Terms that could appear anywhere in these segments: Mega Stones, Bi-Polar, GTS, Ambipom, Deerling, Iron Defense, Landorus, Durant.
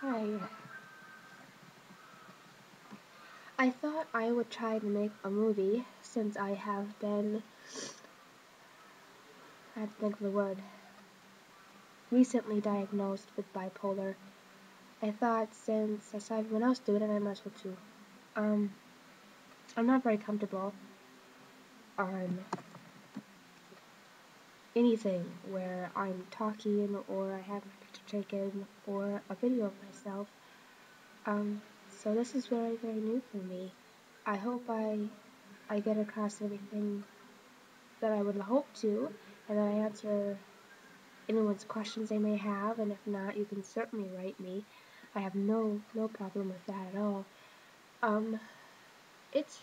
Hi. I thought I would try to make a movie since I have been, I have to think of the word, recently diagnosed with bipolar. I thought since I saw everyone else do it, and I might as well too. I'm not very comfortable on anything where I'm talking or I have my picture taken or a video of myself. So this is very, very new for me. I hope I get across everything that I would hope to, and that I answer anyone's questions they may have, and if not, you can certainly write me. I have no problem with that at all. It's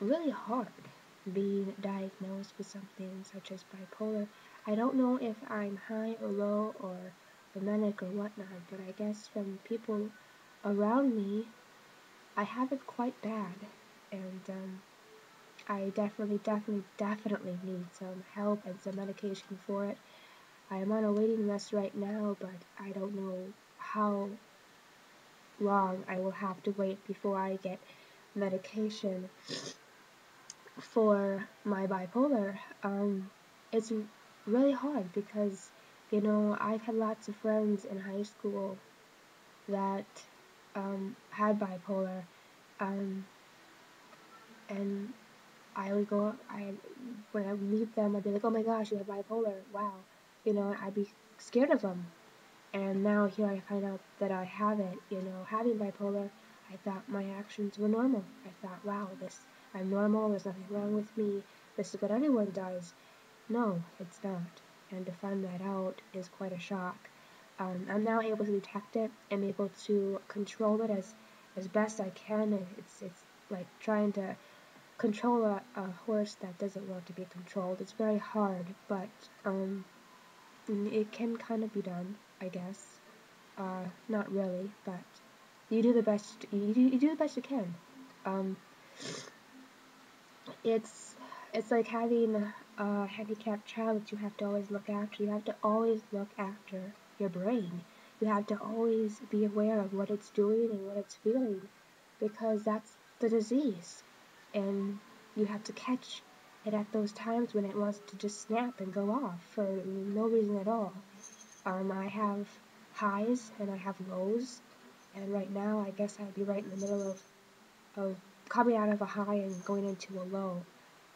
really hard being diagnosed with something such as bipolar. I don't know if I'm high or low or manic or whatnot, but I guess from people around me, I have it quite bad, and I definitely need some help and some medication for it. I am on a waiting list right now, but I don't know how long I will have to wait before I get medication for my bipolar. It's really hard because, you know, I've had lots of friends in high school that had bipolar, and I would go, when I would meet them, I'd be like, oh my gosh, you have bipolar, wow, you know, I'd be scared of them, and now here I find out that I have it, you know, having bipolar, I thought my actions were normal, I thought, wow, this, I'm normal, there's nothing wrong with me, this is what everyone does. No, it's not, and to find that out is quite a shock. I'm now able to detect it. I'm able to control it as best I can. And it's like trying to control a horse that doesn't want to be controlled. It's very hard, but it can kind of be done, I guess. Not really, but you do the best. You do the best you can. It's like having a handicapped child that you have to always look after. You have to always look after your brain. You have to always be aware of what it's doing and what it's feeling, because that's the disease, and you have to catch it at those times when it wants to just snap and go off for no reason at all. I have highs and I have lows, and right now I guess I'd be right in the middle of coming out of a high and going into a low.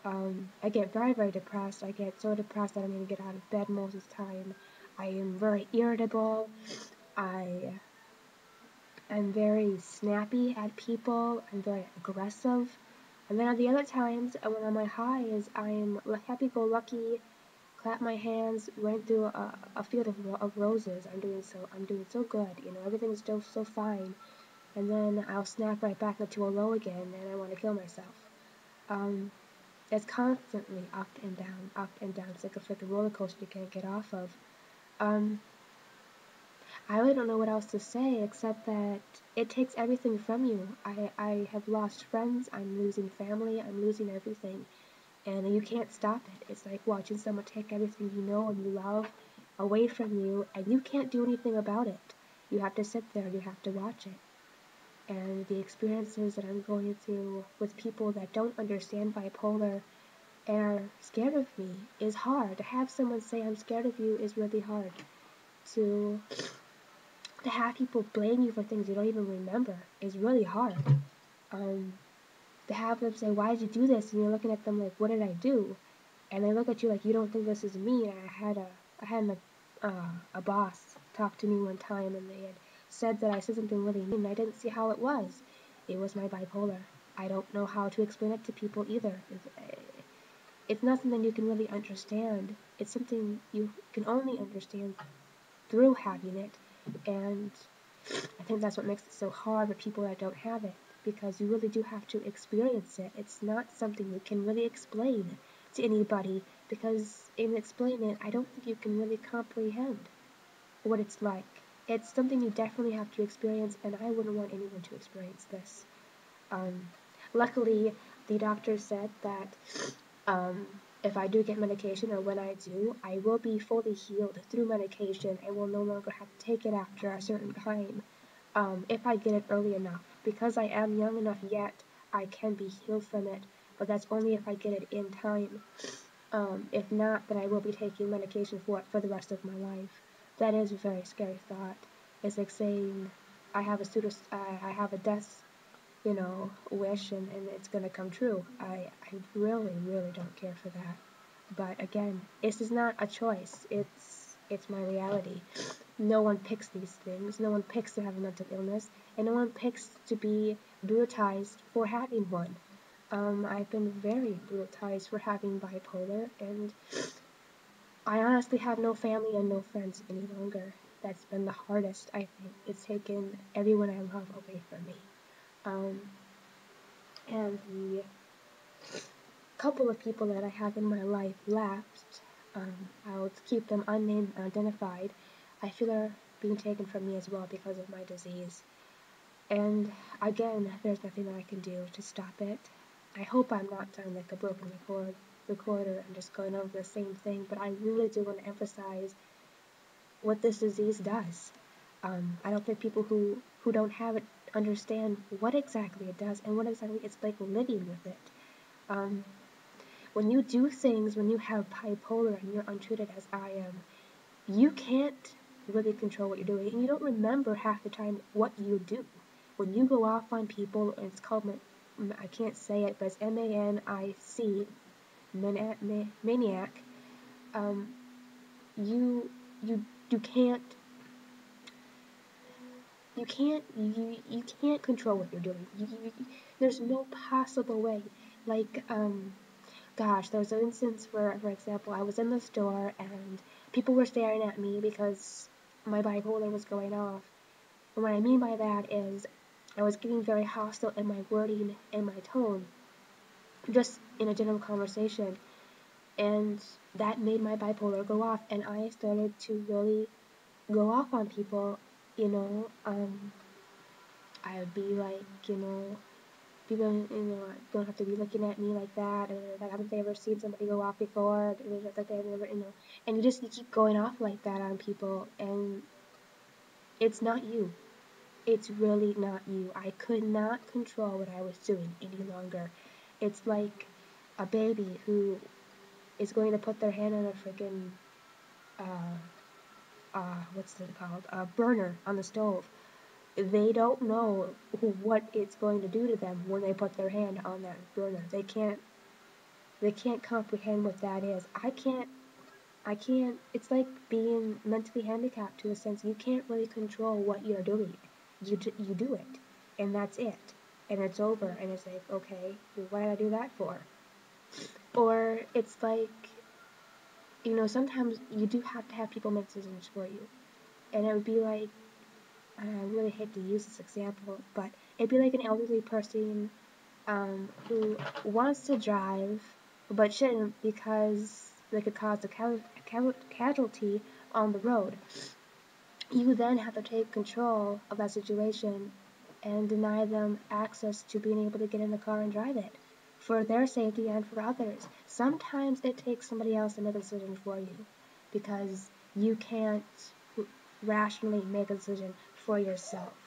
I get very, very depressed. I get so depressed that I don't even get out of bed most of the time. I am very irritable, I'm very snappy at people, I'm very aggressive, and then at the other times, when on my highs, I am happy-go-lucky, clap my hands, went through a field of roses, I'm doing so good, you know, everything's still so fine, and then I'll snap right back into a low again, and I want to kill myself. It's constantly up and down, it's like a freaking roller coaster you can't get off of. I really don't know what else to say except that it takes everything from you. I have lost friends, I'm losing family, I'm losing everything, and you can't stop it. It's like watching someone take everything you know and you love away from you, and you can't do anything about it. You have to sit there, you have to watch it. And the experiences that I'm going through with people that don't understand bipolar are scared of me is hard. To have someone say I'm scared of you is really hard. To have people blame you for things you don't even remember is really hard. To have them say, why did you do this? And you're looking at them like, what did I do? And they look at you like, you don't think this is me. And I had a boss talk to me one time, and they had said that I said something really mean. I didn't see how it was. It was my bipolar. I don't know how to explain it to people either. It's not something you can really understand. It's something you can only understand through having it, and I think that's what makes it so hard for people that don't have it, because you really do have to experience it. It's not something you can really explain to anybody, because in explaining it, I don't think you can really comprehend what it's like. It's something you definitely have to experience, and I wouldn't want anyone to experience this. Luckily, the doctor said that if I do get medication, or when I do, I will be fully healed through medication. I will no longer have to take it after a certain time. if I get it early enough. Because I am young enough yet, I can be healed from it, but that's only if I get it in time. If not, then I will be taking medication for it for the rest of my life. That is a very scary thought. It's like saying I have a death, wish, and it's gonna come true. I really don't care for that. But again, this is not a choice. It's my reality. No one picks these things. No one picks to have a mental illness, and no one picks to be brutalized for having one. I've been very brutalized for having bipolar, and I honestly have no family and no friends any longer. That's been the hardest, I think. It's taken everyone I love away from me. And the couple of people that I have in my life left, I'll keep them unnamed and identified. I feel they're being taken from me as well because of my disease. And again, there's nothing that I can do to stop it. I hope I'm not done like a broken recorder and just going over the same thing, but I really do want to emphasize what this disease does. I don't think people who don't have it understand what exactly it does and what exactly it's like living with it. When you do things, when you have bipolar and you're untreated as I am, you can't really control what you're doing, and you don't remember half the time what you do. When you go off on people, and it's called, I can't say it, but it's M-A-N-I-C, maniac, you can't control what you're doing. There's no possible way. Like, gosh, there was an instance where, for example, I was in the store and people were staring at me because my bipolar was going off. And what I mean by that is I was getting very hostile in my wording and my tone, just in a general conversation. And that made my bipolar go off, and I started to really go off on people, I would be like, people, don't have to be looking at me like that, and haven't they ever seen somebody go off before, and you keep going off like that on people, and it's not you. It's really not you. I could not control what I was doing any longer. It's like a baby who is going to put their hand on a freaking, what's it called, a burner on the stove. They don't know what it's going to do to them when they put their hand on that burner. They can't comprehend what that is. I can't, it's like being mentally handicapped to a sense. You can't really control what you're doing. You do it, and that's it, and it's over, and it's like, okay, why did I do that for? Or it's like, sometimes you do have to have people make decisions for you, and it would be like, I really hate to use this example, but it'd be like an elderly person who wants to drive but shouldn't because they could cause a casualty on the road. You then have to take control of that situation and deny them access to being able to get in the car and drive it for their safety and for others. Sometimes it takes somebody else to make a decision for you because you can't rationally make a decision for yourself.